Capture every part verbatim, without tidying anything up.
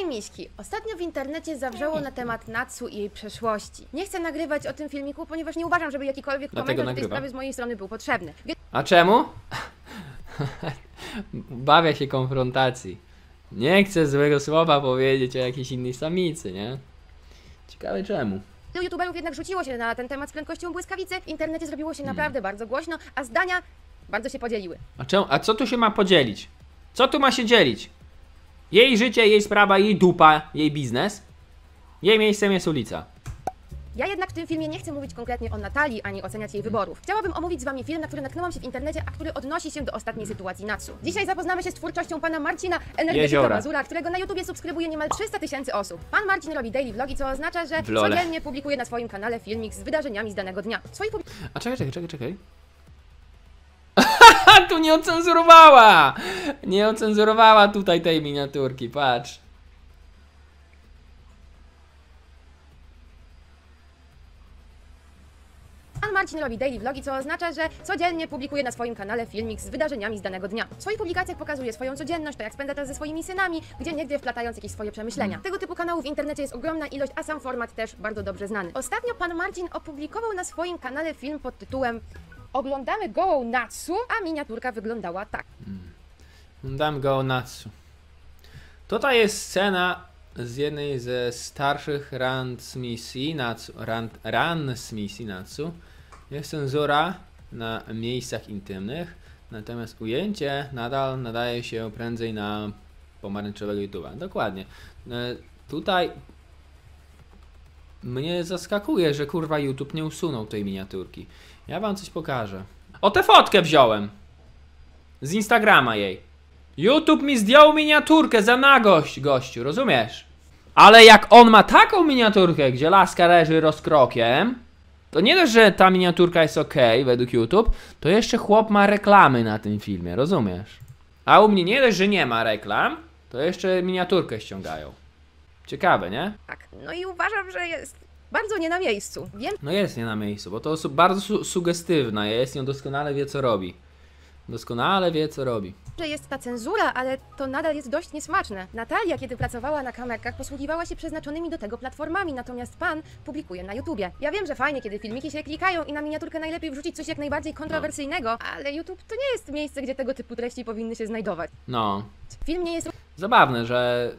Hej Miśki, ostatnio w internecie zawrzało na temat Natsu i jej przeszłości. Nie chcę nagrywać o tym filmiku, ponieważ nie uważam, żeby jakikolwiek komentarz w tej sprawie z mojej strony był potrzebny. Wie... A czemu? Bawia się konfrontacji. Nie chcę złego słowa powiedzieć o jakiejś innej samicy, nie? Ciekawe czemu. Wielu youtuberów jednak rzuciło się na ten temat z prędkością błyskawicy. W internecie zrobiło się naprawdę hmm. bardzo głośno, a zdania bardzo się podzieliły. A, czemu? A co tu się ma podzielić? Co tu ma się dzielić? Jej życie, jej sprawa, jej dupa, jej biznes. Jej miejscem jest ulica. Ja jednak w tym filmie nie chcę mówić konkretnie o Natalii, ani oceniać jej wyborów. Chciałabym omówić z wami film, na który natknęłam się w internecie, a który odnosi się do ostatniej sytuacji Natsu. Dzisiaj zapoznamy się z twórczością pana Marcina Energetyka-Mazura, którego na YouTubie subskrybuje niemal trzysta tysięcy osób. Pan Marcin robi daily vlogi, co oznacza, że codziennie publikuje na swoim kanale filmik z wydarzeniami z danego dnia. Swoich pub... A czekaj, czekaj, czekaj, czekaj. Tu nie ocenzurowała! Nie ocenzurowała tutaj tej miniaturki, patrz. Pan Marcin robi daily vlogi, co oznacza, że codziennie publikuje na swoim kanale filmik z wydarzeniami z danego dnia. W swoich publikacjach pokazuje swoją codzienność, to jak spędza czas ze swoimi synami, gdzie niegdzie wplatając jakieś swoje przemyślenia. Tego typu kanałów w internecie jest ogromna ilość, a sam format też bardzo dobrze znany. Ostatnio pan Marcin opublikował na swoim kanale film pod tytułem Oglądamy gołą Natsu, a miniaturka wyglądała tak. Hmm. Oglądamy gołą Natsu. Tutaj jest scena z jednej ze starszych transmisji Natsu. Transmisji Natsu. Jest cenzura na miejscach intymnych, natomiast ujęcie nadal nadaje się prędzej na pomarańczowego YouTube'a. Dokładnie. E, tutaj mnie zaskakuje, że kurwa YouTube nie usunął tej miniaturki. Ja wam coś pokażę. O, tę fotkę wziąłem z Instagrama jej. YouTube mi zdjął miniaturkę za nagość, gościu, rozumiesz? Ale jak on ma taką miniaturkę, gdzie laska leży rozkrokiem, to nie dość, że ta miniaturka jest ok według YouTube, to jeszcze chłop ma reklamy na tym filmie, rozumiesz? A u mnie nie dość, że nie ma reklam, to jeszcze miniaturkę ściągają. Ciekawe, nie? Tak, no i uważam, że jest bardzo nie na miejscu. Wiem. No jest nie na miejscu, bo to osoba bardzo su sugestywna jest i on doskonale wie, co robi. Doskonale wie, co robi. Że jest ta cenzura, ale to nadal jest dość niesmaczne. Natalia, kiedy pracowała na kamerkach, posługiwała się przeznaczonymi do tego platformami, natomiast pan publikuje na YouTubie. Ja wiem, że fajnie, kiedy filmiki się klikają i na miniaturkę najlepiej wrzucić coś jak najbardziej kontrowersyjnego, no. Ale YouTube to nie jest miejsce, gdzie tego typu treści powinny się znajdować. No. Film nie jest... Zabawne, że...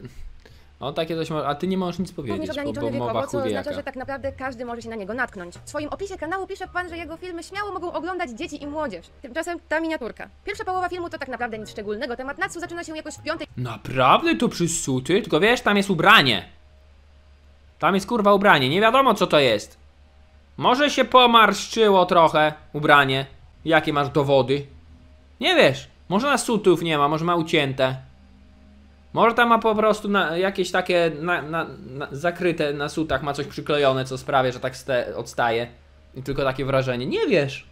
On takie coś może, a ty nie możesz nic powiedzieć, bo, bo mowa co oznacza, że tak naprawdę każdy może się na niego natknąć. W swoim opisie kanału pisze pan, że jego filmy śmiało mogą oglądać dzieci i młodzież. Tymczasem ta miniaturka. Pierwsza połowa filmu to tak naprawdę nic szczególnego. Temat Natsu zaczyna się jakoś w piątej... Naprawdę to przysuty? Tylko wiesz, tam jest ubranie. Tam jest kurwa ubranie, nie wiadomo co to jest. Może się pomarszczyło trochę ubranie. Jakie masz dowody? Nie wiesz, może na sutów nie ma, może ma ucięte. Może tam ma po prostu na, jakieś takie na, na, na, zakryte na sutach, ma coś przyklejone, co sprawia, że tak ste, odstaje. I tylko takie wrażenie. Nie wiesz.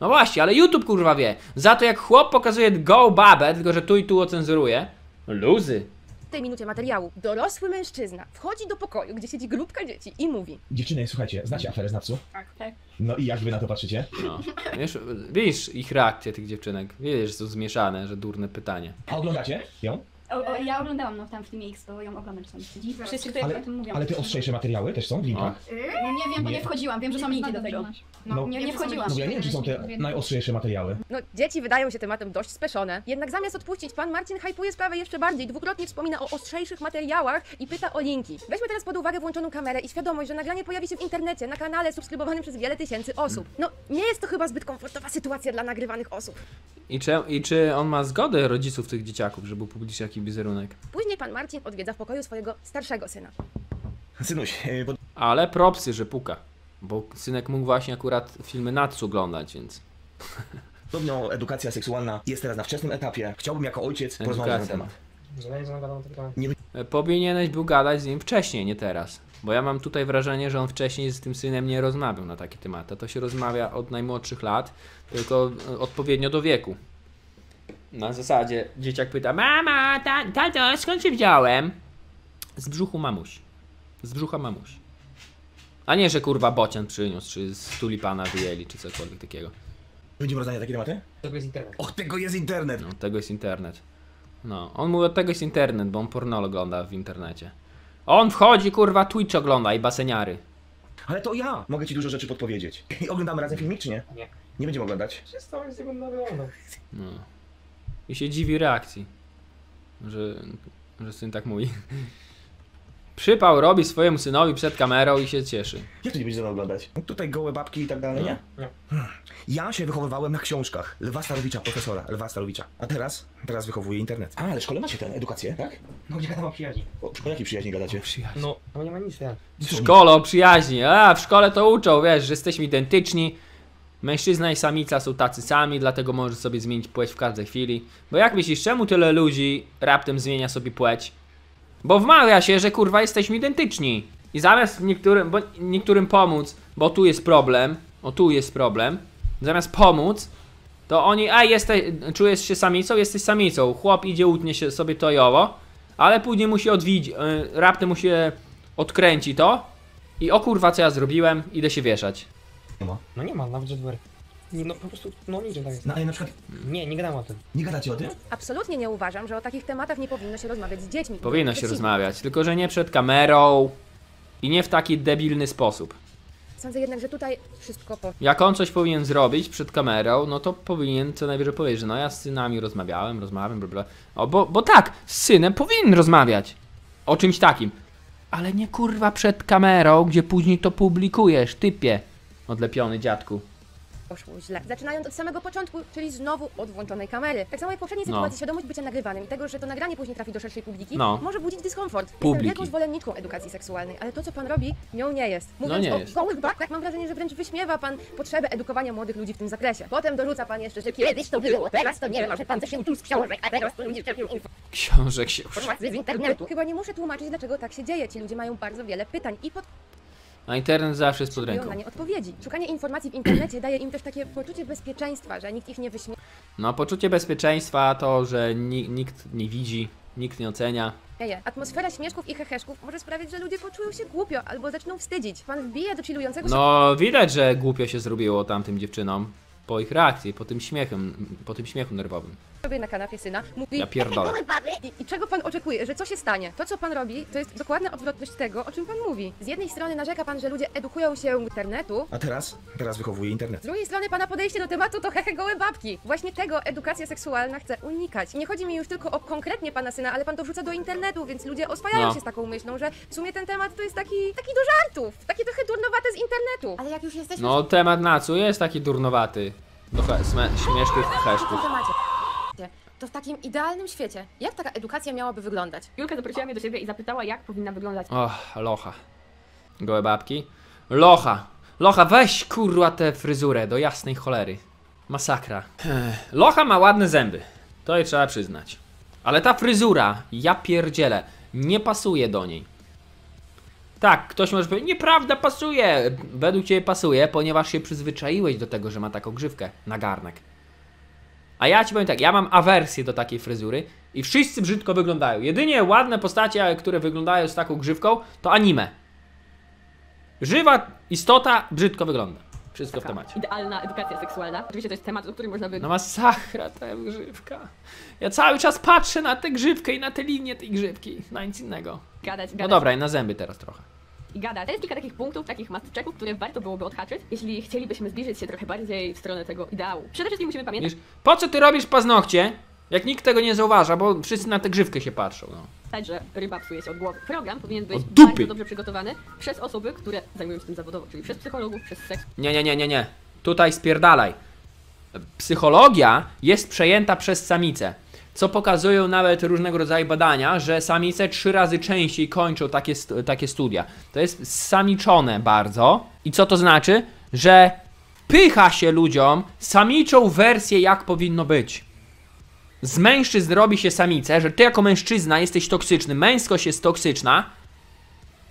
No właśnie, ale YouTube kurwa wie. Za to jak chłop pokazuje gołą babę, tylko że tu i tu ocenzuruje. Luzy. W tej minucie materiału dorosły mężczyzna wchodzi do pokoju, gdzie siedzi grupka dzieci i mówi: dziewczyny, słuchajcie, znacie aferę z Natsu? Tak, tak. No i jak wy na to patrzycie? No. Wiesz, widzisz ich reakcję tych dziewczynek. Wiesz, że są zmieszane, że durne pytanie. A oglądacie ją? O, o, ja oglądałam no, tam w filmie X, bo ją oglądam czasami. Wszyscy tutaj o tym mówią. Ale te ostrzejsze materiały też są w linkach? No nie wiem, bo nie, nie wchodziłam, wiem, że są linki do tego. No, no nie, nie wchodziłam. No ja nie wiem, czy są te najostrzejsze materiały. No dzieci wydają się tematem dość speszone. Jednak zamiast odpuścić, pan Marcin hajpuje sprawę jeszcze bardziej. Dwukrotnie wspomina o ostrzejszych materiałach i pyta o linki. Weźmy teraz pod uwagę włączoną kamerę i świadomość, że nagranie pojawi się w internecie, na kanale subskrybowanym przez wiele tysięcy osób. No nie jest to chyba zbyt komfortowa sytuacja dla nagrywanych osób. I czy, i czy on ma zgodę rodziców tych dzieciaków, żeby publicznie jakiś wizerunek? Później pan Marcin odwiedza w pokoju swojego starszego syna. Synuś, bo... Ale propsy, że puka. Bo synek mógł właśnie akurat filmy Natsu oglądać, więc... Podobno edukacja seksualna jest teraz na wczesnym etapie. Chciałbym jako ojciec edukacja. porozmawiać na ten temat. Nie... Powinieneś był gadać z nim wcześniej, nie teraz. Bo ja mam tutaj wrażenie, że on wcześniej z tym synem nie rozmawiał na takie tematy. To się rozmawia od najmłodszych lat, tylko odpowiednio do wieku. Na zasadzie dzieciak pyta: mama, tato, skąd się wziąłem? Z brzuchu mamusi. Z brzucha mamusi. A nie, że kurwa bocian przyniósł, czy z tulipana wyjęli, czy cokolwiek takiego. Będziemy rozdania takie tematy? Tego jest internet. Och, tego jest internet! No, tego jest internet. No, on mówi, od tego jest internet, bo on porno ogląda w internecie. On wchodzi, kurwa, Twitch ogląda i baseniary. Ale to ja mogę ci dużo rzeczy podpowiedzieć. I oglądamy razem filmik, czy nie? Nie. Nie będziemy oglądać? Się z tobą nie będę oglądał. No. I się dziwi reakcji. Że... że syn tak mówi. Przypał robi swojemu synowi przed kamerą i się cieszy. Jak to nie będziesz oglądać? Tutaj gołe babki i tak dalej, nie? Nie. Ja się wychowywałem na książkach Lwa Starowicza, profesora Lwa Starowicza. A teraz? Teraz wychowuję internet. A, ale w szkole macie tę edukację, tak? No, gdzie gadam o przyjaźni. O jakiej przyjaźni gadacie? O przyjaźni. No, no nie ma nic, ja. W szkole o przyjaźni. A, w szkole to uczą, wiesz, że jesteśmy identyczni. Mężczyzna i samica są tacy sami, dlatego możesz sobie zmienić płeć w każdej chwili. Bo jak myślisz, czemu tyle ludzi raptem zmienia sobie płeć? Bo wmawia się, że kurwa jesteśmy identyczni. I zamiast niektórym, bo niektórym pomóc, bo tu jest problem, o tu jest problem, zamiast pomóc, to oni, a jesteś, czujesz się samicą, jesteś samicą. Chłop idzie, utnie się sobie to i owo, ale później musi odwiedzić, raptem mu się odkręci to i o kurwa co ja zrobiłem, idę się wieszać. Nie ma. No nie ma, nawet żadnych. No po prostu, no nigdzie tak jest. No ale na przykład... Nie, nie gadam o tym. Nie gadacie o tym? Absolutnie nie uważam, że o takich tematach nie powinno się rozmawiać z dziećmi. Powinno się rozmawiać, tylko że nie przed kamerą i nie w taki debilny sposób. Sądzę jednak, że tutaj wszystko po... Jak on coś powinien zrobić przed kamerą, no to powinien co najwyżej powiedzieć, że no ja z synami rozmawiałem, rozmawiam, bla bla. O, bo, bo tak, z synem powinien rozmawiać o czymś takim. Ale nie kurwa przed kamerą, gdzie później to publikujesz, typie. Odlepiony dziadku. Poszło źle. Zaczynając od samego początku, czyli znowu od włączonej kamery. Tak samo jak w poprzedniej sytuacji, no. Świadomość bycia nagrywanym i tego, że to nagranie później trafi do szerszej publiki, no. Może budzić dyskomfort. Publiki. Jestem wielką zwolenniczką edukacji seksualnej, ale to, co pan robi, nią nie jest. Mówiąc no nie o jest. Gołych babkach, mam wrażenie, że wręcz wyśmiewa pan potrzebę edukowania młodych ludzi w tym zakresie. Potem dorzuca pan jeszcze, że kiedyś to było, teraz to nie wiem, może pan coś się uczył z książek, a teraz to ludzie czerpią info. Książek się uczy. Z internetu. Chyba nie muszę tłumaczyć, dlaczego tak się dzieje. Ci ludzie mają bardzo wiele pytań i pod... A internet zawsze jest pod ręką. Odpowiedzi. Szukanie informacji w internecie daje im też takie poczucie bezpieczeństwa, że nikt ich nie wyśmiewa. No, poczucie bezpieczeństwa to, że ni nikt nie widzi, nikt nie ocenia. Jeje. Atmosfera śmieszków i heheszków może sprawić, że ludzie poczują się głupio albo zaczną wstydzić. Pan wbija do chillującego się... No, widać, że głupio się zrobiło tamtym dziewczynom po ich reakcji, po tym śmiechem, po tym śmiechu nerwowym. Robię na kanapie syna, mówi... Ja pierdolę. I, I czego pan oczekuje, że co się stanie? To, co pan robi, to jest dokładna odwrotność tego, o czym pan mówi. Z jednej strony narzeka pan, że ludzie edukują się internetu... A teraz? Teraz wychowuje internet. Z drugiej strony pana podejście do tematu to hehe gołe babki. Właśnie tego edukacja seksualna chce unikać. I nie chodzi mi już tylko o konkretnie pana syna, ale pan to wrzuca do internetu, więc ludzie oswajają no. się z taką myślą, że w sumie ten temat to jest taki... taki do żartów, taki trochę durnowate z internetu. Ale jak już jesteśmy... No, temat Natsu jest taki durnowaty. Do śmiesznych heszków. To w takim idealnym świecie, jak taka edukacja miałaby wyglądać? Julka zaprosiła mnie do siebie i zapytała, jak powinna wyglądać. Och, locha. Gołe babki? Locha! Locha, weź kurwa tę fryzurę, do jasnej cholery. Masakra. Locha ma ładne zęby, to jej trzeba przyznać. Ale ta fryzura, ja pierdzielę, nie pasuje do niej. Tak, ktoś może powiedzieć, nieprawda, pasuje! Według ciebie pasuje, ponieważ się przyzwyczaiłeś do tego, że ma taką grzywkę na garnek. A ja ci powiem tak, ja mam awersję do takiej fryzury i wszyscy brzydko wyglądają. Jedynie ładne postacie, które wyglądają z taką grzywką, to anime. Żywa istota brzydko wygląda. Wszystko taka w temacie. Idealna edukacja seksualna. Oczywiście to jest temat, o którym można by... No masakra ta grzywka. Ja cały czas patrzę na tę grzywkę i na te linie tej grzywki. Na nic innego. Gadać, gadać. No dobra, i na zęby teraz trochę. I gadać. To jest kilka takich punktów, takich matyczeków, które warto byłoby odhaczyć, jeśli chcielibyśmy zbliżyć się trochę bardziej w stronę tego ideału. Przede wszystkim musimy pamiętać... Po co ty robisz paznokcie, jak nikt tego nie zauważa, bo wszyscy na tę grzywkę się patrzą, no. Tak, że ryba psuje się od głowy. Program powinien być bardzo dobrze przygotowany przez osoby, które zajmują się tym zawodowo, czyli przez psychologów, przez seks... Nie, nie, nie, nie, nie. Tutaj spierdalaj. Psychologia jest przejęta przez samice. Co pokazują nawet różnego rodzaju badania, że samice trzy razy częściej kończą takie, st takie studia. To jest samiczone bardzo. I co to znaczy? Że pycha się ludziom samiczą wersję, jak powinno być. Z mężczyzn robi się samice, że ty jako mężczyzna jesteś toksyczny, męskość jest toksyczna,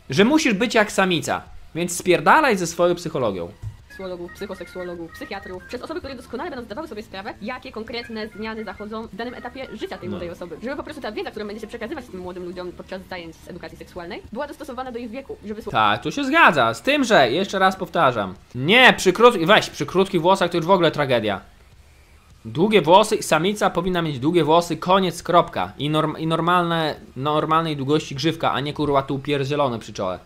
że musisz być jak samica. Więc spierdalaj ze swoją psychologią. Psychologów, psychoseksuologów, psychiatrów, przez osoby, które doskonale będą zdawały sobie sprawę, jakie konkretne zmiany zachodzą w danym etapie życia tej młodej no. osoby. Żeby po prostu ta wiedza, którą będzie się przekazywać tym młodym ludziom podczas zajęć z edukacji seksualnej, była dostosowana do ich wieku, żeby... Tak, tu się zgadza, z tym, że, jeszcze raz powtarzam, nie, przy krótkich, weź, przy krótkich włosach to już w ogóle tragedia. Długie włosy i samica powinna mieć długie włosy, koniec, kropka. I, norm, i normalne, normalnej długości grzywka, a nie kurwa tu upierdzielone przy czole.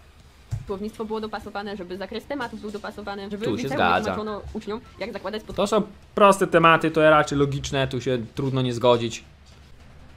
Słownictwo było dopasowane, żeby zakres tematów był dopasowany, żeby tu się zgadza. Uczniom, jak zakładać pod... To są proste tematy, to raczej logiczne, tu się trudno nie zgodzić.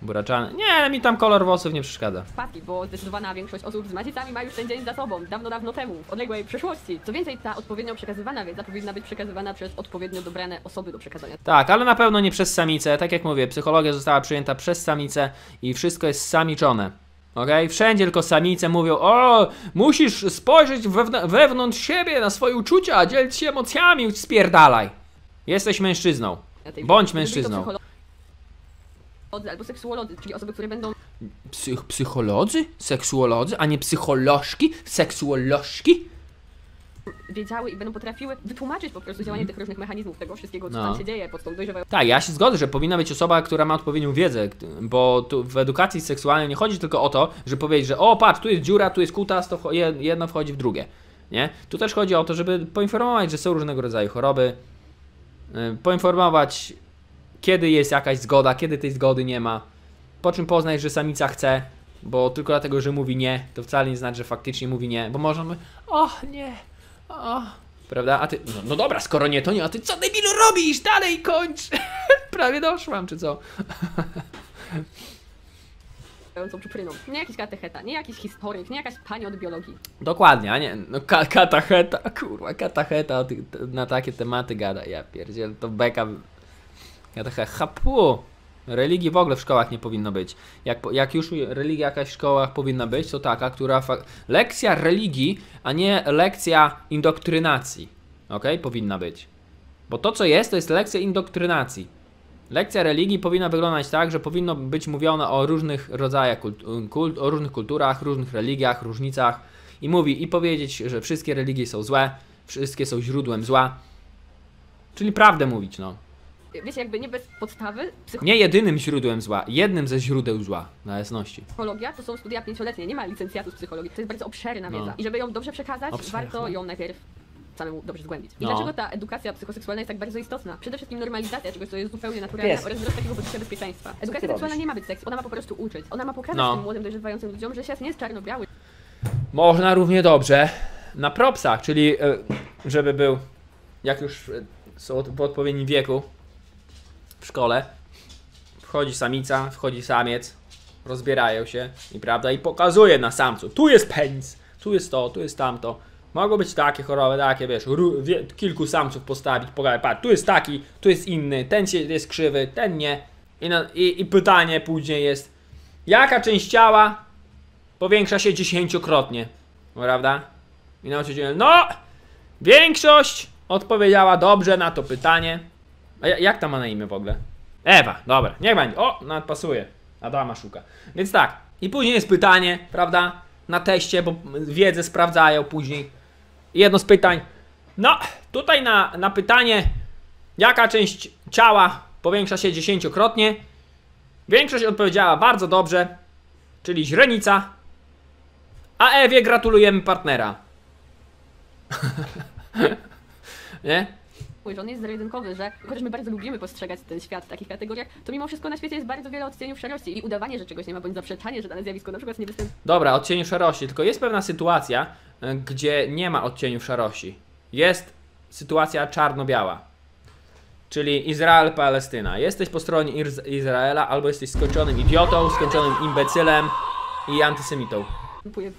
Buraczane. Nie, mi tam kolor włosów nie przeszkadza. Spadki, bo zdecydowana większość osób z macicami ma już ten dzień za sobą, dawno, dawno temu, w odległej przeszłości. Co więcej, ta odpowiednio przekazywana wiedza powinna być przekazywana przez odpowiednio dobrane osoby do przekazania. Tak, ale na pewno nie przez samicę. Tak jak mówię, psychologia została przyjęta przez samicę i wszystko jest samiczone. Okej? Okay? Wszędzie tylko samice mówią: o, musisz spojrzeć wewn wewnątrz siebie na swoje uczucia, dzielić się emocjami, spierdalaj. Jesteś mężczyzną. Bądź mężczyzną. Albo seksuolodzy, czyli osoby, które będą... Psych psycholodzy? Seksuolodzy? A nie psycholożki? Seksuolożki? Wiedziały i będą potrafiły wytłumaczyć po prostu działanie tych różnych mechanizmów, tego wszystkiego, co no. tam się dzieje pod tą dojrzewającą... Tak, ja się zgodzę, że powinna być osoba, która ma odpowiednią wiedzę, bo tu w edukacji seksualnej nie chodzi tylko o to, żeby powiedzieć, że o patrz, tu jest dziura, tu jest kutas, to jedno wchodzi w drugie, nie? Tu też chodzi o to, żeby poinformować, że są różnego rodzaju choroby, poinformować, kiedy jest jakaś zgoda, kiedy tej zgody nie ma, po czym poznać, że samica chce, bo tylko dlatego, że mówi nie, to wcale nie znaczy, że faktycznie mówi nie, bo można mówić, o nie, o, prawda, a ty, no, no dobra, skoro nie, to nie, a ty co debilu robisz, dalej kończ, prawie doszłam, czy co? Nie jakiś katecheta, nie jakiś historyk, nie jakaś pani od biologii. Dokładnie, a nie, no ka katacheta, kurwa, katacheta ty, na takie tematy gada, ja pierdziel, to beka. Ja taka chapu, religii w ogóle w szkołach nie powinno być. Jak, jak już religia jakaś w szkołach powinna być, to taka, która... Lekcja religii, a nie lekcja indoktrynacji. Ok? Powinna być. Bo to co jest, to jest lekcja indoktrynacji. Lekcja religii powinna wyglądać tak, że powinno być mówione o różnych rodzajach, kult, o różnych kulturach, różnych religiach, różnicach. I mówi, i powiedzieć, że wszystkie religie są złe, wszystkie są źródłem zła. Czyli prawdę mówić, no. Wiecie, jakby nie bez podstawy... Nie jedynym źródłem zła, jednym ze źródeł zła, na jasności. Psychologia to są studia pięcioletnie, nie ma licencjatu z psychologii. To jest bardzo obszerna wiedza. No. I żeby ją dobrze przekazać, Obszerna. warto ją najpierw samemu dobrze zgłębić. I no. dlaczego ta edukacja psychoseksualna jest tak bardzo istotna? Przede wszystkim normalizacja czegoś, co jest zupełnie naturalne oraz wzrost takiego poczucia bezpieczeństwa. Edukacja seksualna nie ma być seks, ona ma po prostu uczyć. Ona ma pokazać no. tym młodym, dojrzewającym ludziom, że świat nie jest czarno-biały. Można równie dobrze na propsach, czyli żeby był, jak już są w odpowiednim wieku, w szkole wchodzi samica, wchodzi samiec, rozbierają się i prawda, i pokazuje na samcu, tu jest penis, tu jest to, tu jest tamto, mogą być takie choroby, takie wiesz, wie, kilku samców postawić, pokazać, patrz, tu jest taki, tu jest inny, ten się jest krzywy, ten nie. I, na, i, i pytanie później jest, jaka część ciała powiększa się dziesięciokrotnie, prawda? I nauczyciel, no, większość odpowiedziała dobrze na to pytanie. A jak tam ma na imię w ogóle? Ewa, dobra, niech będzie. O, nawet pasuje. Adama szuka. Więc tak, i później jest pytanie, prawda? Na teście, bo wiedzę sprawdzają później. I jedno z pytań. No, tutaj na, na pytanie, jaka część ciała powiększa się dziesięciokrotnie? Większość odpowiedziała bardzo dobrze, czyli źrenica. A Ewie gratulujemy partnera. Nie? Że on jest zero-jedynkowy, że chociaż my bardzo lubimy postrzegać ten świat w takich kategoriach, to mimo wszystko na świecie jest bardzo wiele odcieniów szarości i udawanie, że czegoś nie ma, bądź zaprzeczanie, że dane zjawisko na przykład nie występuje. Dobra, odcieniu szarości, tylko jest pewna sytuacja, gdzie nie ma odcieniów szarości. Jest sytuacja czarno-biała, czyli Izrael-Palestyna. Jesteś po stronie Izraela albo jesteś skończonym idiotą, skończonym imbecylem i antysemitą.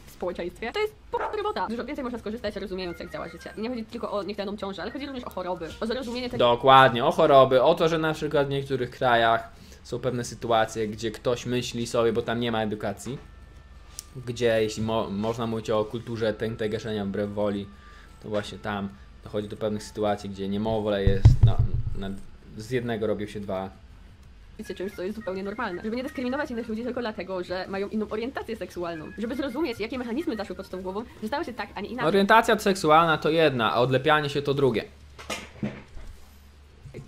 W społeczeństwie, to jest po prostu robota. Dużo więcej można skorzystać, rozumiejąc, jak działa życie. I nie chodzi tylko o niechcianą ciążę, ale chodzi również o choroby, o zrozumienie tego. Dokładnie, o choroby, o to, że na przykład w niektórych krajach są pewne sytuacje, gdzie ktoś myśli sobie, bo tam nie ma edukacji, gdzie jeśli mo można mówić o kulturze tętego gaszenia wbrew woli, to właśnie tam dochodzi do pewnych sytuacji, gdzie niemowlę jest, na, na, z jednego robią się dwa. Czymś, co jest zupełnie normalne. Żeby nie dyskryminować innych ludzi tylko dlatego, że mają inną orientację seksualną. Żeby zrozumieć, jakie mechanizmy zaszły pod tą głową, że stało się tak, a nie inaczej. Orientacja seksualna to jedna, a odlepianie się to drugie.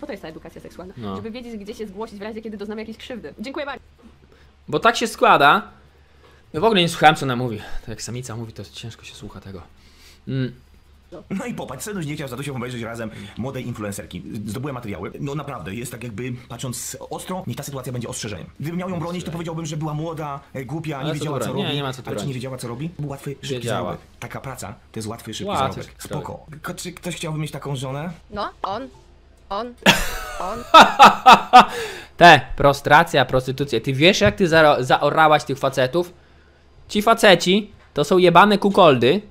Po to jest ta edukacja seksualna. No. Żeby wiedzieć, gdzie się zgłosić w razie, kiedy doznamy jakiejś krzywdy. Dziękuję bardzo. Bo tak się składa... Ja w ogóle nie słuchałem, co ona mówi. Tak jak samica mówi, to ciężko się słucha tego. Mm. No i popatrz, Seduś nie chciał, za to się obejrzeć razem młodej influencerki. Zdobyłem materiały. No naprawdę, jest tak jakby, patrząc ostro, niech ta sytuacja będzie ostrzeżeniem. Gdybym miał ją bronić, to powiedziałbym, że była młoda, głupia, nie wiedziała co robi. Nie, nie ma co tu bronić. Ale czy nie wiedziała co robi? Był łatwy, szybki zarobek. Taka praca to jest łatwy, szybki zarobek. Spoko. Czy ktoś chciałby mieć taką żonę? No, on. On, on. Te, prostracja, prostytucja. Ty wiesz, jak ty za zaorałaś tych facetów? Ci faceci to są jebane kukoldy,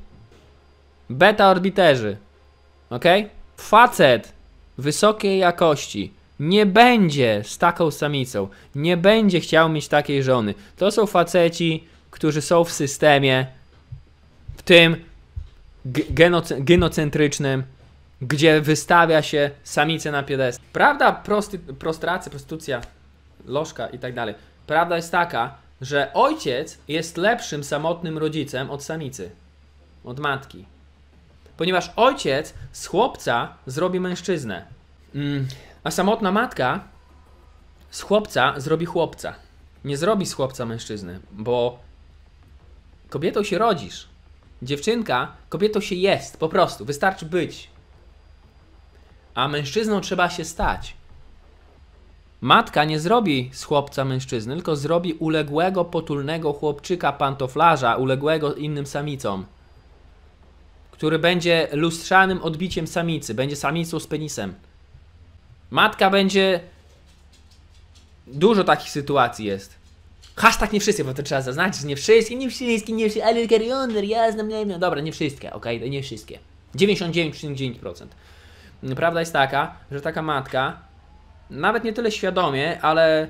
beta orbiterzy. Okej? Okay? Facet wysokiej jakości nie będzie z taką samicą, nie będzie chciał mieć takiej żony. To są faceci, którzy są w systemie, w tym genocentrycznym, gdzie wystawia się samice na piedestal. Prawda, prosty, prostracja, prostytucja, lożka i tak dalej. Prawda jest taka, że ojciec jest lepszym samotnym rodzicem od samicy, od matki. Ponieważ ojciec z chłopca zrobi mężczyznę, a samotna matka z chłopca zrobi chłopca. Nie zrobi z chłopca mężczyzny, bo kobietą się rodzisz. Dziewczynka kobietą się jest, po prostu, wystarczy być. A mężczyzną trzeba się stać. Matka nie zrobi z chłopca mężczyzny, tylko zrobi uległego, potulnego chłopczyka pantoflarza, uległego innym samicom, który będzie lustrzanym odbiciem samicy, będzie samicą z penisem. Matka będzie... Dużo takich sytuacji jest. Hashtag nie wszystkie, bo to trzeba zaznaczyć, nie wszystkie, nie wszystkie, nie wszystkie, ale Carrioner, ja znam, nie wiem. Dobra, nie wszystkie, okej, okay? Nie wszystkie. dziewięćdziesiąt dziewięć przecinek dziewięć procent. Prawda jest taka, że taka matka, nawet nie tyle świadomie, ale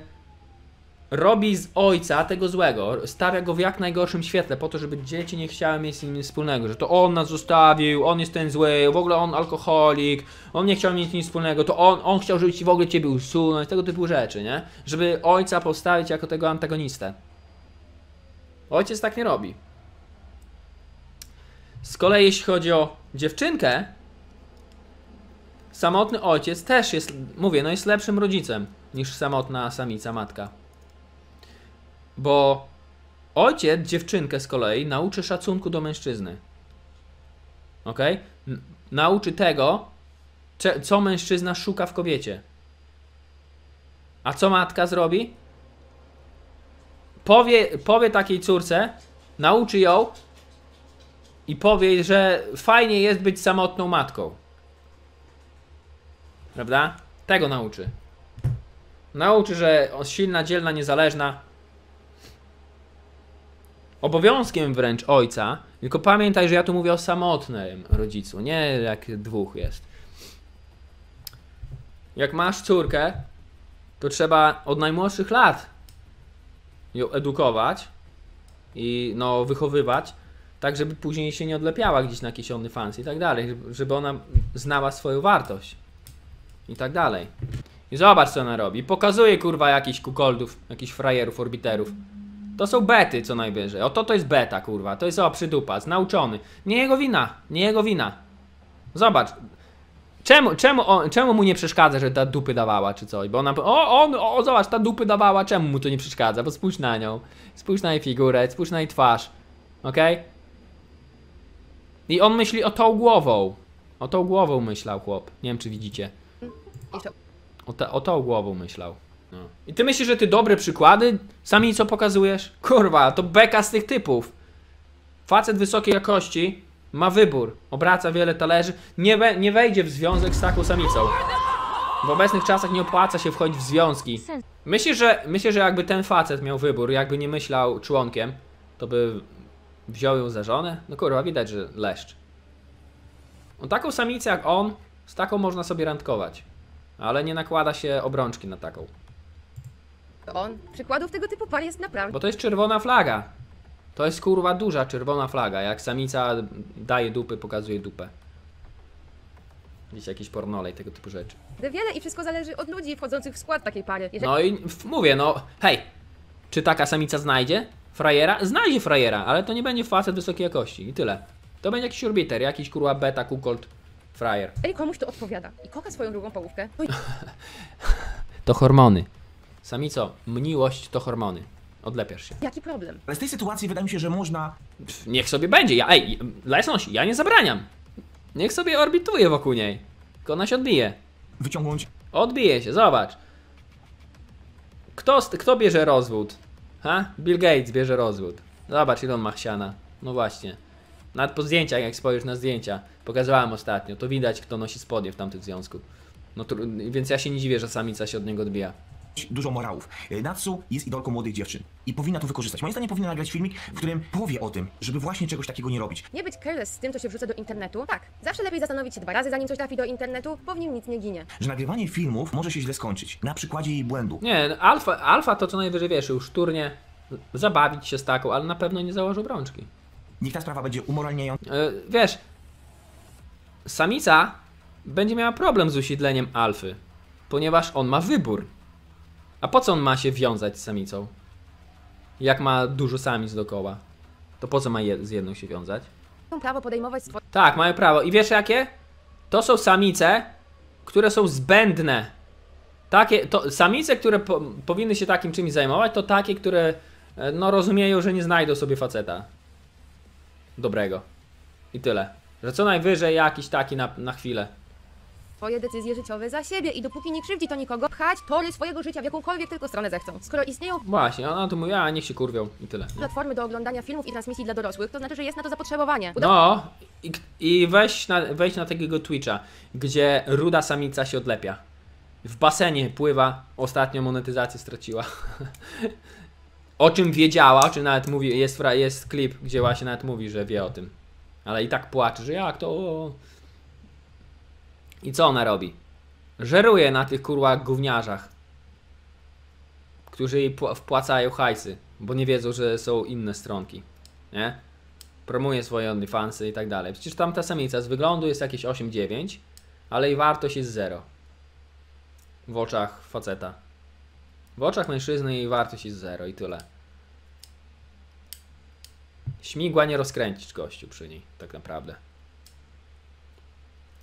robi z ojca tego złego, stawia go w jak najgorszym świetle po to, żeby dzieci nie chciały mieć z nim nic wspólnego, że to on nas zostawił, on jest ten zły, w ogóle on alkoholik, on nie chciał mieć nic wspólnego, to on, on chciał, żeby ci w ogóle ciebie usunąć, tego typu rzeczy, nie? Żeby ojca postawić jako tego antagonistę. Ojciec tak nie robi. Z kolei jeśli chodzi o dziewczynkę, samotny ojciec też jest, mówię, no jest lepszym rodzicem niż samotna samica matka. Bo ojciec dziewczynkę z kolei nauczy szacunku do mężczyzny. Ok? Nauczy tego, co mężczyzna szuka w kobiecie. A co matka zrobi? Powie, powie takiej córce, nauczy ją i powie, że fajnie jest być samotną matką. Prawda? Tego nauczy. Nauczy, że silna, dzielna, niezależna. Obowiązkiem wręcz ojca, tylko pamiętaj, że ja tu mówię o samotnym rodzicu, nie jak dwóch jest. Jak masz córkę, to trzeba od najmłodszych lat ją edukować i no wychowywać, tak żeby później się nie odlepiała gdzieś na jakieś OnlyFans i tak dalej, żeby ona znała swoją wartość. I tak dalej. I zobacz, co ona robi. Pokazuje, kurwa, jakichś kukoldów, jakichś frajerów, orbiterów. To są bety co najwyżej. Oto to jest beta, kurwa. To jest oprzydupas, nauczony. Nie jego wina, nie jego wina. Zobacz. Czemu, czemu, on, czemu mu nie przeszkadza, że ta dupy dawała czy coś? Bo ona... O, on, o, zobacz, ta dupy dawała. Czemu mu to nie przeszkadza? Bo spójrz na nią. Spójrz na jej figurę, spójrz na jej twarz. Okej? Okay? I on myśli o tą głową. O tą głową myślał chłop. Nie wiem, czy widzicie. O, ta, o tą głową myślał. No. I ty myślisz, że ty dobre przykłady sami co pokazujesz? Kurwa, to beka z tych typów. Facet wysokiej jakości ma wybór, obraca wiele talerzy, nie, we, nie wejdzie w związek z taką samicą. W obecnych czasach nie opłaca się wchodzić w związki. Myślisz, że, myślisz, że jakby ten facet miał wybór, jakby nie myślał członkiem, to by wziął ją za żonę? No kurwa, widać, że leszcz. O taką samicę jak on, z taką można sobie randkować, ale nie nakłada się obrączki na taką. On. Przykładów tego typu par jest naprawdę. Bo to jest czerwona flaga. To jest kurwa duża czerwona flaga. Jak samica daje dupy, pokazuje dupę. Gdzieś jakiś pornolej, tego typu rzeczy. Wiele i wszystko zależy od ludzi wchodzących w skład takiej pary. Jeżeli... No i mówię, no hej, czy taka samica znajdzie frajera? Znajdzie frajera, ale to nie będzie facet wysokiej jakości i tyle. To będzie jakiś orbiter, jakiś kurwa beta, kukolt, frajer. Ej, komuś to odpowiada i kocha swoją drugą połówkę. No i... To hormony. Samico, miłość to hormony. Odlepiasz się. Jaki problem? Ale z tej sytuacji wydaje mi się, że można... Pff, niech sobie będzie. Ja, ej, lesność, ja nie zabraniam. Niech sobie orbituje wokół niej. Tylko ona się odbije. Wyciągnąć. Odbije się, zobacz. Kto, kto bierze rozwód? Ha? Bill Gates bierze rozwód. Zobacz, ile on ma chsiana. No właśnie. Nawet po zdjęciach, jak spojrzysz na zdjęcia, pokazywałem ostatnio, to widać, kto nosi spodnie w tamtym związku. No to, więc ja się nie dziwię, że samica się od niego odbija. Dużo morałów. Natsu jest idolką młodych dziewczyn i powinna to wykorzystać. Moim zdaniem powinna nagrać filmik, w którym powie o tym, żeby właśnie czegoś takiego nie robić. Nie być careless z tym, co się wrzuca do internetu. Tak, zawsze lepiej zastanowić się dwa razy, zanim coś trafi do internetu, bo w nim nic nie ginie. Że nagrywanie filmów może się źle skończyć, na przykładzie jej błędu. Nie, alfa, alfa to co najwyżej wiesz, już turnie, zabawić się z taką, ale na pewno nie założył brączki. Niech ta sprawa będzie umoralniająca. Yy, wiesz, samica będzie miała problem z usiedleniem alfy, ponieważ on ma wybór. A po co on ma się wiązać z samicą? Jak ma dużo samic dookoła, to po co ma je z jedną się wiązać? Mają prawo podejmować swoje... Tak, mają prawo. I wiesz jakie? To są samice, które są zbędne. Takie, to samice, które po, powinny się takim czymś zajmować, to takie, które no rozumieją, że nie znajdą sobie faceta dobrego. I tyle. Że co najwyżej jakiś taki na, na chwilę. Twoje decyzje życiowe za siebie i dopóki nie krzywdzi to nikogo, pchać tory swojego życia w jakąkolwiek tylko stronę zechcą. Skoro istnieją... Właśnie, ona tu mówi, a niech się kurwią i tyle. ...platformy do oglądania filmów i transmisji dla dorosłych, to znaczy, że jest na to zapotrzebowanie. Uda... No i, i weź na, weź na takiego Twitcha, gdzie ruda samica się odlepia. W basenie pływa, ostatnio monetyzację straciła. O czym wiedziała, o czym nawet mówi, jest, jest klip, gdzie właśnie nawet mówi, że wie o tym. Ale i tak płacze, że jak to... O... I co ona robi? Żeruje na tych kurwa gówniarzach, którzy jej wpłacają hajsy, bo nie wiedzą, że są inne stronki, nie? Promuje swoje OnlyFansy i tak dalej. Przecież tamta samica z wyglądu jest jakieś osiem dziewięć, ale jej wartość jest zero. W oczach faceta. W oczach mężczyzny jej wartość jest zero i tyle. Śmigła nie rozkręcisz gościu przy niej, tak naprawdę.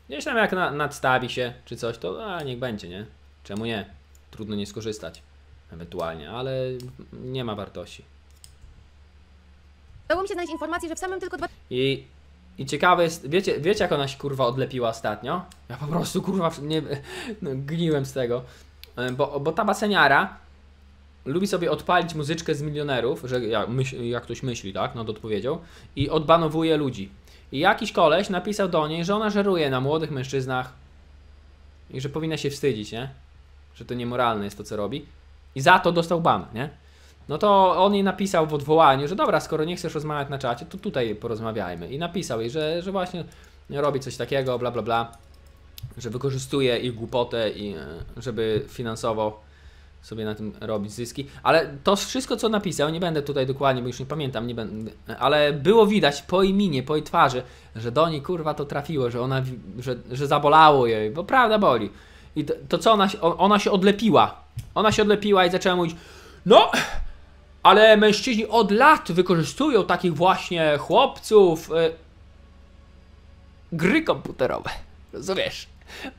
Gdzieś tam jak na, nadstawi się czy coś, to a, niech będzie, nie? Czemu nie? Trudno nie skorzystać ewentualnie, ale nie ma wartości. Dało mi się znaleźć informację, że w samym tylko dwa... I, i ciekawe jest, wiecie, wiecie jak ona się kurwa odlepiła ostatnio? Ja po prostu kurwa nie, no, gniłem z tego, bo, bo ta baseniara lubi sobie odpalić muzyczkę z milionerów, że jak, myśl, jak ktoś myśli, tak? Nad odpowiedzią i odbanowuje ludzi. I jakiś koleś napisał do niej, że ona żeruje na młodych mężczyznach i że powinna się wstydzić, nie? Że to niemoralne jest to, co robi. I za to dostał ban, nie? No to on jej napisał w odwołaniu, że dobra, skoro nie chcesz rozmawiać na czacie, to tutaj porozmawiajmy. I napisał jej, że, że właśnie robi coś takiego, bla bla bla, że wykorzystuje ich głupotę i żeby finansowo sobie na tym robić zyski. Ale to wszystko, co napisał, nie będę tutaj dokładnie, bo już nie pamiętam, nie będę, ale było widać po imieniu, po jej twarzy, że do niej kurwa to trafiło, że ona, że, że zabolało jej, bo prawda boli. I to, to co ona, ona się odlepiła. Ona się odlepiła i zaczęła mówić, no, ale mężczyźni od lat wykorzystują takich właśnie chłopców yy, gry komputerowe, rozumiesz?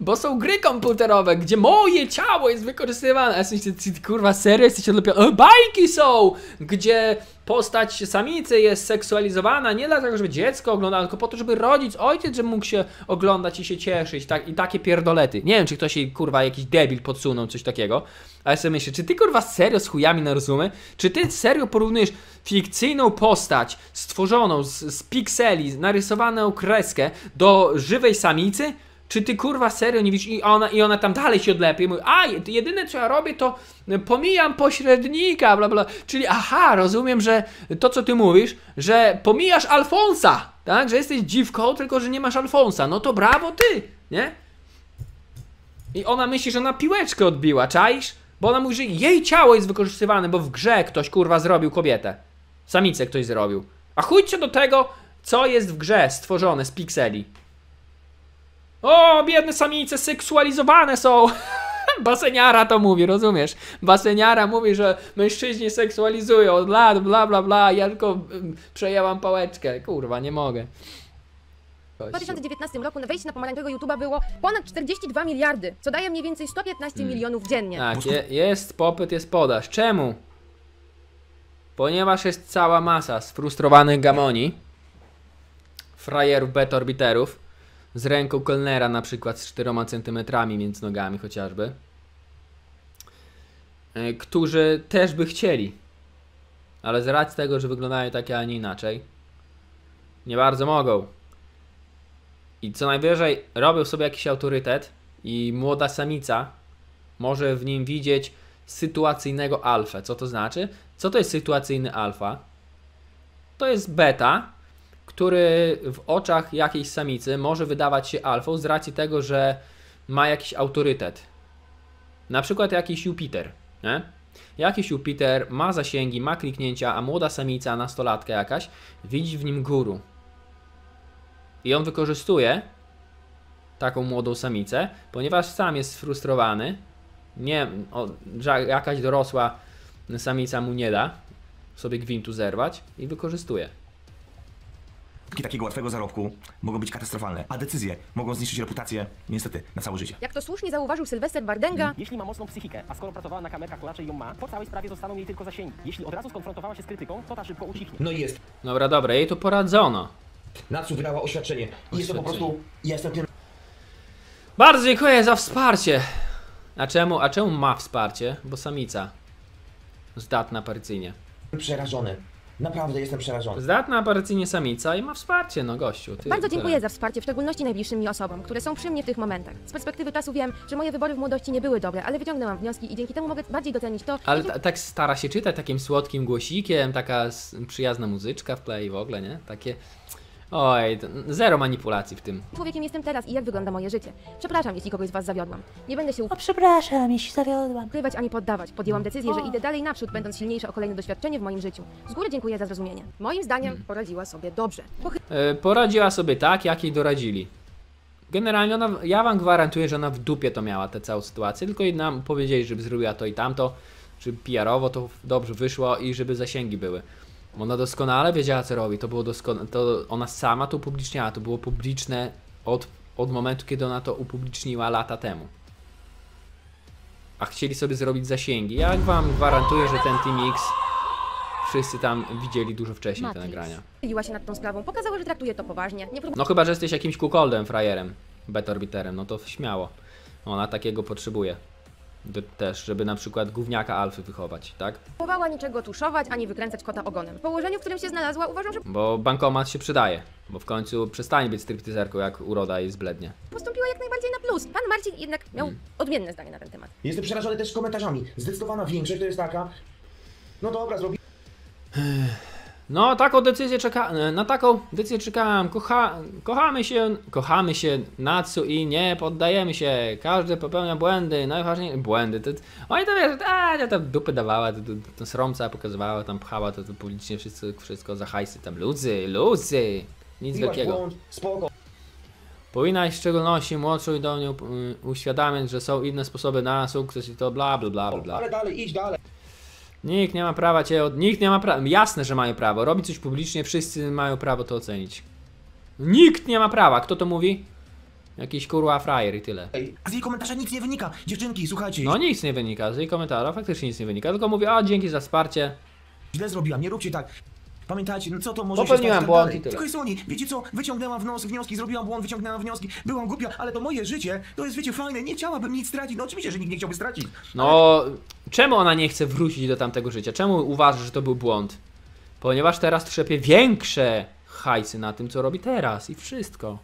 Bo są gry komputerowe, gdzie moje ciało jest wykorzystywane. A jesteś, kurwa, serio? Jesteś odlepiony. O, bajki są, gdzie postać samicy jest seksualizowana nie dlatego, żeby dziecko oglądało, tylko po to, żeby rodzic, ojciec, żeby mógł się oglądać i się cieszyć. Tak, i takie pierdolety. Nie wiem, czy ktoś jej, kurwa, jakiś debil podsunął, coś takiego. Ale ja sobie myślę, czy ty, kurwa, serio z chujami na rozumy? Czy ty serio porównujesz fikcyjną postać stworzoną z, z pikseli, narysowaną kreskę do żywej samicy? Czy ty kurwa serio nie widzisz? I ona, i ona tam dalej się odlepia i mówi, a jedyne co ja robię to pomijam pośrednika, bla bla. Czyli aha, rozumiem, że to co ty mówisz, że pomijasz Alfonsa, tak? Że jesteś dziwką, tylko że nie masz Alfonsa. No to brawo ty, nie? I ona myśli, że ona piłeczkę odbiła, czaisz? Bo ona mówi, że jej ciało jest wykorzystywane, bo w grze ktoś kurwa zrobił kobietę. Samicę ktoś zrobił. A chuj cię do tego, co jest w grze stworzone z pikseli. O, biedne samice seksualizowane są. Baseniara to mówi, rozumiesz? Baseniara mówi, że mężczyźni seksualizują od lat, bla bla bla. Ja tylko um, przejęłam pałeczkę. Kurwa, nie mogę. W dwa tysiące dziewiętnastym roku na wejście na pomarańczowego YouTube'a było ponad czterdzieści dwa miliardy, co daje mniej więcej sto piętnaście hmm. milionów dziennie. Tak, je, jest popyt, jest podaż. Czemu? Ponieważ jest cała masa sfrustrowanych gamoni, frajerów, betorbiterów, z ręką kelnera na przykład z czterema centymetrami między nogami chociażby, którzy też by chcieli, ale z racji tego, że wyglądają takie, a nie inaczej, nie bardzo mogą. I co najwyżej robią sobie jakiś autorytet i młoda samica może w nim widzieć sytuacyjnego alfę. Co to znaczy? Co to jest sytuacyjny alfa? To jest beta, który w oczach jakiejś samicy może wydawać się alfą z racji tego, że ma jakiś autorytet. Na przykład jakiś Jupiter, nie? Jakiś Jupiter ma zasięgi, ma kliknięcia, a młoda samica, nastolatka jakaś, widzi w nim guru. I on wykorzystuje taką młodą samicę, ponieważ sam jest sfrustrowany, nie, o, jakaś dorosła samica mu nie da sobie gwintu zerwać i wykorzystuje. Takiego łatwego zarobku mogą być katastrofalne, a decyzje mogą zniszczyć reputację, niestety, na całe życie. Jak to słusznie zauważył Sylwester Wardęga, jeśli ma mocną psychikę, a skoro pracowała na kamerkach, a raczej ją ma, po całej sprawie zostaną jej tylko zasięgi. Jeśli od razu skonfrontowała się z krytyką, to ta szybko ucichnie. No i jest. Dobra, dobra, jej to poradzono. Natsu wydała oświadczenie. oświadczenie. I jest to po prostu... Ja jestem pier... Bardzo dziękuję za wsparcie. A czemu, a czemu ma wsparcie? Bo samica. Zdatna partyjnie. Przerażony. Naprawdę jestem przerażony. Zdatna aparycyjnie samica i ma wsparcie, no gościu. Ty, Bardzo dziękuję teraz. za wsparcie, w szczególności najbliższym mi osobom, które są przy mnie w tych momentach. Z perspektywy czasu wiem, że moje wybory w młodości nie były dobre, ale wyciągnęłam wnioski i dzięki temu mogę bardziej docenić to... Ale ta, tak stara się czytać, takim słodkim głosikiem, taka przyjazna muzyczka w tle i w ogóle, nie? Takie... Oj, zero manipulacji w tym. Człowiekiem jestem teraz i jak wygląda moje życie. Przepraszam, jeśli kogoś z was zawiodłam. Nie będę się u... O, przepraszam, jeśli zawiodłam. ...krywać ani poddawać. Podjęłam decyzję, o. że idę dalej naprzód, będąc silniejsza o kolejne doświadczenie w moim życiu. Z góry dziękuję za zrozumienie. Moim zdaniem hmm. poradziła sobie dobrze. Po... Yy, poradziła sobie tak, jak jej doradzili. Generalnie ona, ja wam gwarantuję, że ona w dupie to miała tę całą sytuację, tylko nam powiedzieli, żeby zrobiła to i tamto, czy P R owo to dobrze wyszło i żeby zasięgi były. Ona doskonale wiedziała, co robi, to było doskonale, to ona sama to upubliczniała, to było publiczne od, od momentu, kiedy ona to upubliczniła lata temu. A chcieli sobie zrobić zasięgi. Ja wam gwarantuję, że ten Team X wszyscy tam widzieli dużo wcześniej Matrix. te nagrania. Wyliła się nad tą sprawą, pokazała, że traktuje to poważnie. Nie no chyba, że jesteś jakimś kukoldem, frajerem, betorbiterem, no to śmiało. Ona takiego potrzebuje. Też, żeby na przykład gówniaka alfy wychować, tak? Nie próbowała niczego tuszować, ani wykręcać kota ogonem. W położeniu, w którym się znalazła, uważam, że... Bo bankomat się przydaje. Bo w końcu przestanie być striptyzerką, jak uroda jej zblednie. Postąpiła jak najbardziej na plus. Pan Marcin jednak miał hmm. odmienne zdanie na ten temat. Jestem przerażony też komentarzami. Zdecydowana większość to jest taka... No dobra, zrobi... No, taką decyzję czeka... Na taką decyzję czekałem. Kocha... Kochamy się... Kochamy się, Natsu, i nie poddajemy się. Każdy popełnia błędy. Najważniejsze... Błędy. To... Oni to wiesz, a, ja tam dupy dawała, to, to, to sromca pokazywała, tam pchała, to, to publicznie wszystko, wszystko za hajsy. Tam luzy, luzy. Nic wielkiego. Powinnaś w szczególności młodszą i do mnie uświadamiać, że są inne sposoby na sukces i to bla, bla, bla, bla. Ale dalej, idź dalej. Nikt nie ma prawa cię od... Nikt nie ma prawa... Jasne, że mają prawo. Robić coś publicznie, wszyscy mają prawo to ocenić. Nikt nie ma prawa. Kto to mówi? Jakiś kurwa frajer i tyle. A z jej komentarza nic nie wynika. Dziewczynki, słuchajcie. No nic nie wynika. Z jej komentarza faktycznie nic nie wynika. Tylko mówię, a dzięki za wsparcie. Źle zrobiłam, nie róbcie tak. Pamiętajcie, no co to może Popełniłam się błąd i tyle. Tylko jest oni, wiecie co, wyciągnęłam wnos, wnioski, zrobiłam błąd, wyciągnęłam wnioski, byłam głupia, ale to moje życie, to jest, wiecie, fajne, nie chciałabym nic stracić, no oczywiście, że nikt nie chciałby stracić. No, ale... czemu ona nie chce wrócić do tamtego życia? Czemu uważa, że to był błąd? Ponieważ teraz trzepie większe hajsy na tym, co robi teraz i wszystko.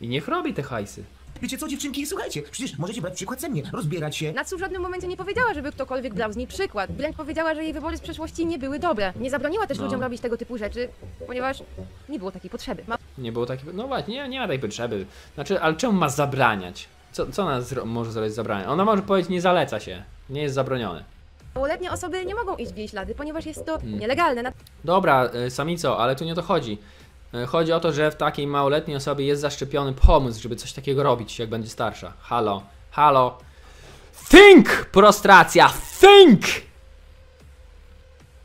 I niech robi te hajsy. Wiecie co, dziewczynki, słuchajcie, przecież możecie brać przykład ze mnie, rozbierać się. Natsu w żadnym momencie nie powiedziała, żeby ktokolwiek brał z niej przykład. Wręcz powiedziała, że jej wybory z przeszłości nie były dobre. Nie zabroniła też no. ludziom robić tego typu rzeczy, ponieważ nie było takiej potrzeby. Ma... Nie było takiej... No właśnie, nie, nie ma takiej potrzeby. Znaczy, ale czemu ma zabraniać? Co, co ona zro... może zrobić zabrania? Ona może powiedzieć, nie zaleca się, nie jest zabronione. Małoletnie osoby nie mogą iść w jej ślady, ponieważ jest to hmm. nielegalne. Na... Dobra, samico, ale tu nie o to chodzi. Chodzi o to, że w takiej małoletniej osobie jest zaszczepiony pomysł, żeby coś takiego robić, jak będzie starsza. Halo, halo. Think! Prostracja, think!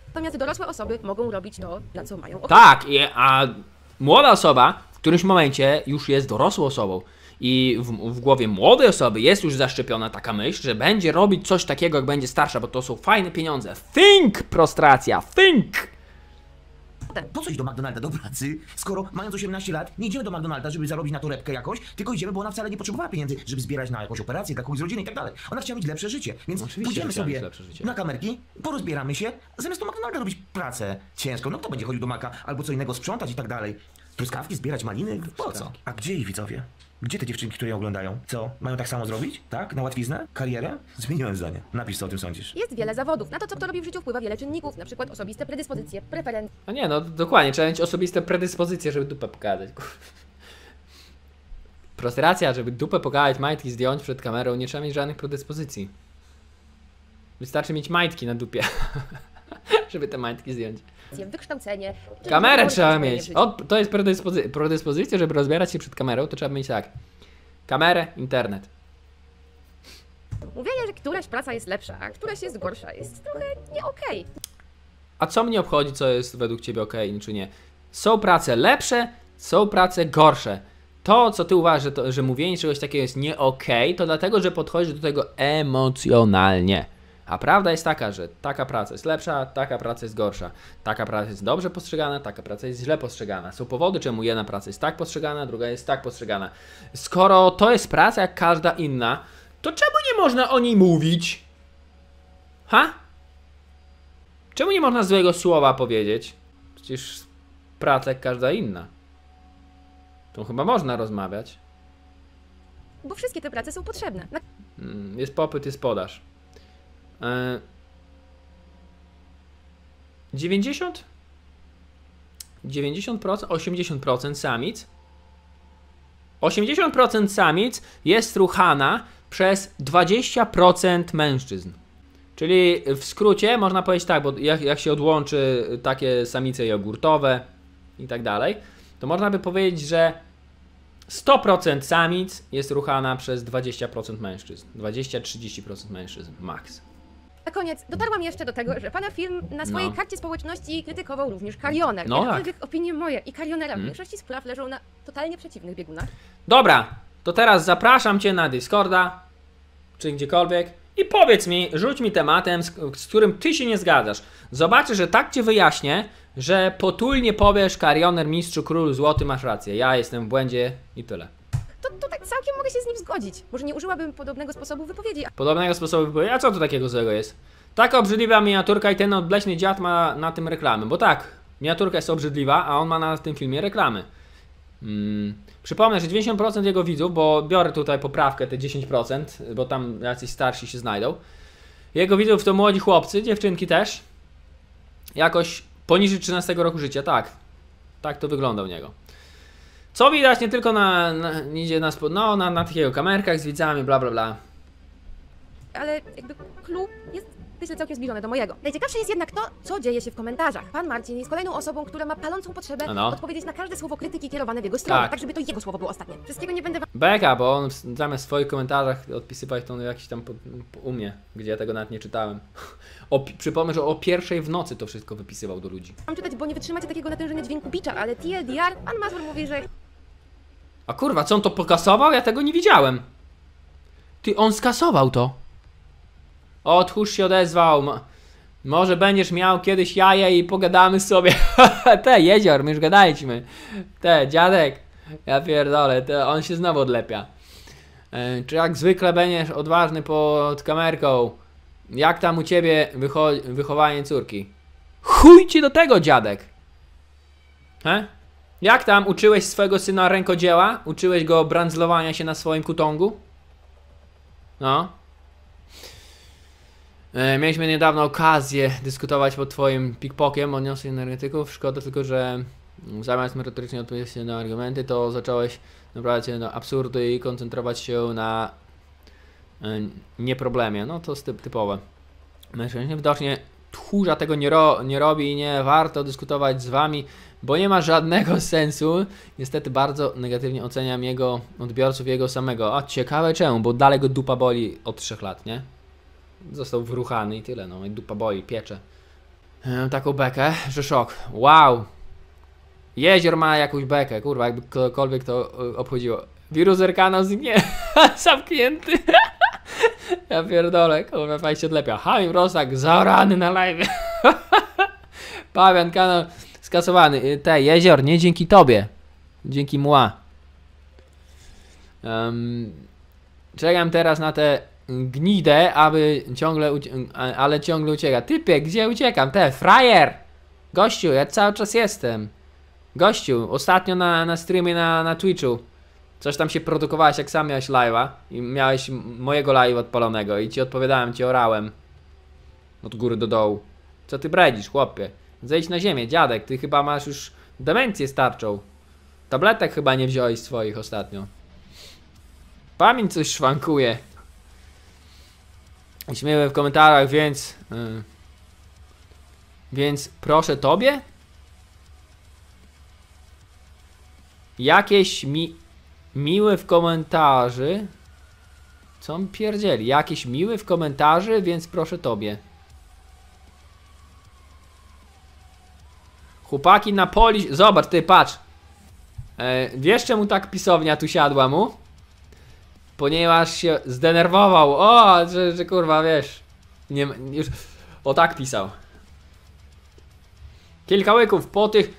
Natomiast dorosłe osoby mogą robić to, na co mają ochotę. Tak, a młoda osoba w którymś momencie już jest dorosłą osobą. I w, w głowie młodej osoby jest już zaszczepiona taka myśl, że będzie robić coś takiego, jak będzie starsza, bo to są fajne pieniądze. Think! Prostracja, think! tak, po co iść do McDonalda do pracy, skoro mając osiemnaście lat nie idziemy do McDonalda, żeby zarobić na torebkę jakoś, tylko idziemy, bo ona wcale nie potrzebowała pieniędzy, żeby zbierać na jakąś operację dla kogoś z rodziny i tak dalej. Ona chciała mieć lepsze życie, więc oczywiście pójdziemy sobie na kamerki, porozbieramy się, zamiast do McDonalda robić pracę ciężką. No kto będzie chodził do Maka albo co innego sprzątać i tak dalej. Truskawki, zbierać maliny? Po co? A gdzie ich widzowie? Gdzie te dziewczynki, które ją oglądają? Co? Mają tak samo zrobić? Tak? Na łatwiznę? Karierę? Zmieniłem zdanie. Napisz, co o tym sądzisz. Jest wiele zawodów. Na to, co kto robi w życiu, wpływa wiele czynników. Na przykład osobiste predyspozycje, preferencje. No nie, no dokładnie. Trzeba mieć osobiste predyspozycje, żeby dupę pokazać. Prostracja, żeby dupę pokazać, majtki zdjąć przed kamerą. Nie trzeba mieć żadnych predyspozycji. Wystarczy mieć majtki na dupie. Żeby te majtki zdjąć. Wykształcenie. Kamerę trzeba mieć. O, to jest predyspozy predyspozycja, żeby rozbierać się przed kamerą, to trzeba mieć tak. Kamerę, internet. Mówienie, że któraś praca jest lepsza, a któraś jest gorsza, jest trochę nie okej. Okay. A co mnie obchodzi, co jest według ciebie okej, okay, czy nie? Są prace lepsze, są prace gorsze. To, co ty uważasz, że, to, że mówienie czegoś takiego jest nie okej, okay, to dlatego, że podchodzisz do tego emocjonalnie. A prawda jest taka, że taka praca jest lepsza, taka praca jest gorsza. Taka praca jest dobrze postrzegana, taka praca jest źle postrzegana. Są powody, czemu jedna praca jest tak postrzegana, druga jest tak postrzegana. Skoro to jest praca jak każda inna, to czemu nie można o niej mówić? Ha? Czemu nie można złego słowa powiedzieć? Przecież praca jak każda inna. To chyba można rozmawiać. Bo wszystkie te prace są potrzebne. Jest popyt, jest podaż. dziewięćdziesiąt osiemdziesiąt procent samic osiemdziesiąt procent samic jest ruchana przez dwadzieścia procent mężczyzn. Czyli w skrócie można powiedzieć tak, bo jak, jak się odłączy takie samice jogurtowe i tak dalej, to można by powiedzieć, że sto procent samic jest ruchana przez dwadzieścia procent mężczyzn. dwadzieścia do trzydziestu procent mężczyzn max. Na koniec dotarłam jeszcze do tego, że pana film na swojej no. karcie społeczności krytykował również Carrioner. No tak. Opinie moje i Carrionera hmm. w większości spraw leżą na totalnie przeciwnych biegunach. Dobra, to teraz zapraszam cię na Discorda, czy gdziekolwiek i powiedz mi, rzuć mi tematem, z, z którym ty się nie zgadzasz. Zobaczysz, że tak cię wyjaśnię, że potulnie powiesz Carrioner, mistrzu, król, złoty, masz rację. Ja jestem w błędzie i tyle. To, to tak całkiem mogę się z nim zgodzić. Może nie użyłabym podobnego sposobu wypowiedzi. A... Podobnego sposobu wypowiedzi? A co tu takiego złego jest? Tak obrzydliwa miniaturka i ten odbleśny dziad ma na tym reklamy. Bo tak, miniaturka jest obrzydliwa, a on ma na tym filmie reklamy. Hmm. Przypomnę, że dziewięćdziesiąt procent jego widzów, bo biorę tutaj poprawkę te dziesięć procent, bo tam jacyś starsi się znajdą. Jego widzów to młodzi chłopcy, dziewczynki też. Jakoś poniżej trzynastego roku życia, tak. Tak to wygląda u niego. Co widać nie tylko na, na, idzie na, no, na, na takiego kamerkach z widzami, bla bla bla. Ale jakby klub jest myślę całkiem zbliżony do mojego. Najciekawsze jest jednak to, co dzieje się w komentarzach. Pan Marcin jest kolejną osobą, która ma palącą potrzebę no. odpowiedzieć na każde słowo krytyki kierowane w jego stronę, tak, tak żeby to jego słowo było ostatnie. Wszystkiego nie będę... Beka, bo on zamiast w swoich komentarzach odpisywać to on jakiś tam po, po, u mnie, gdzie ja tego nawet nie czytałem. O, przypomnę, że o pierwszej w nocy to wszystko wypisywał do ludzi. Mam czytać, bo nie wytrzymacie takiego natężenia dźwięku bicza, ale T L D R, pan Mazur mówi, że... A kurwa, co on to pokasował? Ja tego nie widziałem. Ty, on skasował to. O, tchórz się odezwał. Może będziesz miał kiedyś jaja i pogadamy sobie. Te, Jezior, my już gadaliśmy. Te, dziadek. Ja pierdolę, te, on się znowu odlepia. E, czy jak zwykle będziesz odważny pod kamerką? Jak tam u ciebie wychowanie córki? Chuj ci do tego, dziadek. He? Jak tam uczyłeś swojego syna rękodzieła? Uczyłeś go brandzlowania się na swoim kutongu? No. E, mieliśmy niedawno okazję dyskutować pod twoim pikpokiem o odnioseniu energetyków. Szkoda tylko, że zamiast merytorycznie odpowiedzieć na argumenty, to zacząłeś naprawdę się do absurdu i koncentrować się na e, nieproblemie. No to jest typ, typowe. Mężczyźni widocznie tchórza tego nie, ro, nie robi i nie warto dyskutować z wami, bo nie ma żadnego sensu. Niestety bardzo negatywnie oceniam jego odbiorców, jego samego. A ciekawe czemu, bo dalej go dupa boli od trzech lat, nie? Został wyruchany i tyle, no i dupa boli, piecze. Mam taką bekę, że szok. Wow! Jezior ma jakąś bekę, kurwa, jakby kogokolwiek to obchodziło. Wirus Erkana zgnie, zamknięty. Ja pierdolę, kurwa, fajnie się odlepia. Hamim Rosak, zaorany na live. Pawian kanał. skasowany. Te, Jezior, nie dzięki tobie. Dzięki mła. Um, czekam teraz na te gnidę, aby ciągle, ale ciągle ucieka. Typie, gdzie uciekam? Te, frajer! Gościu, ja cały czas jestem. Gościu, ostatnio na, na streamie na, na Twitchu coś tam się produkowałeś, jak sam miałeś live'a i miałeś mojego live'a odpalonego i ci odpowiadałem, ci orałem od góry do dołu. Co ty bredzisz, chłopie? Zejdź na ziemię, dziadek, ty chyba masz już demencję starczą. Tabletek chyba nie wziąłeś swoich ostatnio. Pamięć coś szwankuje. Śmiejmy w komentarzach, więc... Yy, więc proszę tobie? Jakieś mi... Miły w komentarzy. Co mi pierdzieli? Jakieś miły w komentarzy, więc proszę tobie. Chłopaki na poli... Zobacz, ty patrz. E, wiesz czemu tak pisownia tu siadła mu? Ponieważ się zdenerwował. O, że, że kurwa, wiesz. Nie, już... O, tak pisał. Kilka łyków po tych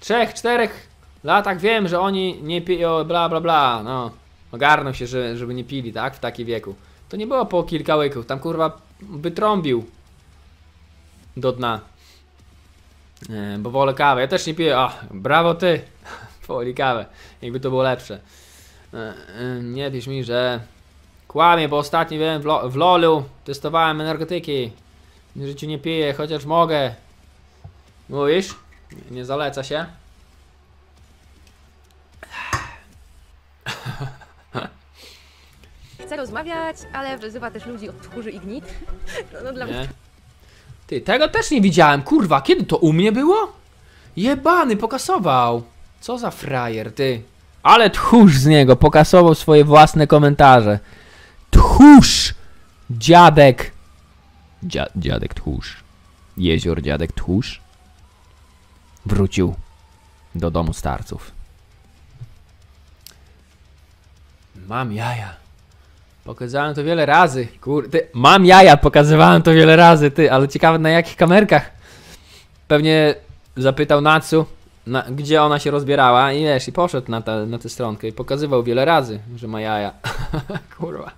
trzech, czterech... latach wiem, że oni nie piją, bla bla bla, no. Ogarną się, że, żeby nie pili, tak? W takim wieku. To nie było po kilka łyków, tam kurwa wytrąbił do dna. E, bo wolę kawę, ja też nie piję, o, brawo ty, woli kawę, jakby to było lepsze. E, e, nie pisz mi, że kłamie, bo ostatnio wiem, w, lo w lolu testowałem energetyki. W życiu nie piję, chociaż mogę. Mówisz? Nie zaleca się. Chcę rozmawiać, ale wzywa też ludzi od tchórzy i gnit. No, no dla mnie. Ty, tego też nie widziałem, kurwa, kiedy to u mnie było? Jebany, pokasował. Co za frajer, ty. Ale tchórz z niego, pokasował swoje własne komentarze. Tchórz! Dziadek. Dzia dziadek tchórz. Jezior dziadek tchórz. Wrócił do domu starców. Mam jaja. Pokazałem to wiele razy. Kurde, mam jaja, pokazywałem to wiele razy, ty, ale ciekawe na jakich kamerkach. Pewnie zapytał Natsu, na, gdzie ona się rozbierała i wiesz, i poszedł na, ta, na tę stronkę i pokazywał wiele razy, że ma jaja. Kurwa.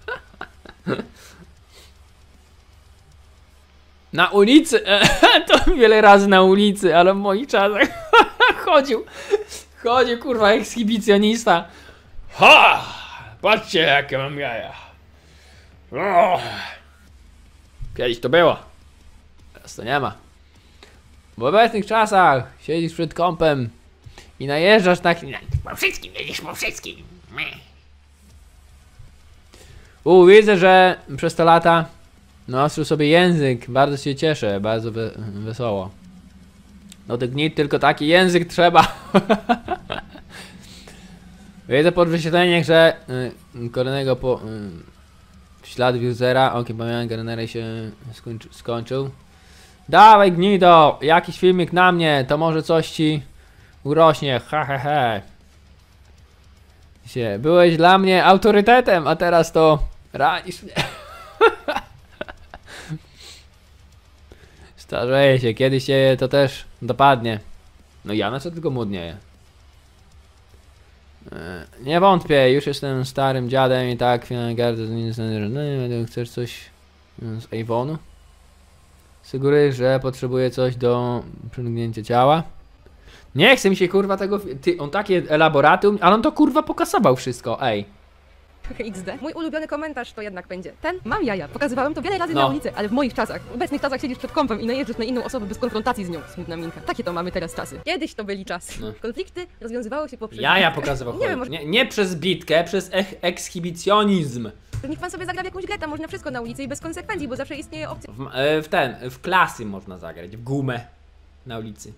Na ulicy, to wiele razy na ulicy, ale w moich czasach chodził, chodził kurwa ekshibicjonista. Ha! Patrzcie jakie mam jaja. O! Kiedyś to było. Teraz to nie ma. W obecnych czasach siedzisz przed kompem i najeżdżasz na... Po wszystkim, jedziesz po wszystkim. U, widzę, że przez te lata naostrzył sobie język. Bardzo się cieszę, bardzo we wesoło. No tych dni tylko taki język trzeba. Wiedzę po wyświetleniach, że y, kolejnego po y, ślad usera, ok, pamiętam, Carrioner się skończy, skończył. Dawaj gnido, jakiś filmik na mnie, to może coś ci urośnie, ha he he. Byłeś dla mnie autorytetem, a teraz to ranisz mnie. Starzeje się, kiedyś się to też dopadnie. No ja na co tylko młodnieję. Nie wątpię, już jestem starym dziadem i tak finalnie gardzę z nim. Chcesz coś z Avonu? Z góry, że potrzebuję coś do przyciągnięcia ciała. Nie chce mi się kurwa tego... Ty, on takie elaboraty, ale on to kurwa pokasował wszystko, ej. iks de. Mój ulubiony komentarz to jednak będzie ten. Mam jaja, pokazywałem to wiele razy no. na ulicy, ale w moich czasach, w obecnych czasach siedzisz przed kompem i najeżdżasz na inną osobę bez konfrontacji z nią. Smutna minka. Takie to mamy teraz czasy. Kiedyś to byli czasy. No. Konflikty rozwiązywało się poprzez... Jaja pokazywał. Nie, może... nie, nie przez bitkę, przez ekshibicjonizm. Niech pan sobie zagra w jakąś grę, tam można wszystko na ulicy i bez konsekwencji, bo zawsze istnieje opcja... W, w ten, w klasy można zagrać, w gumę na ulicy.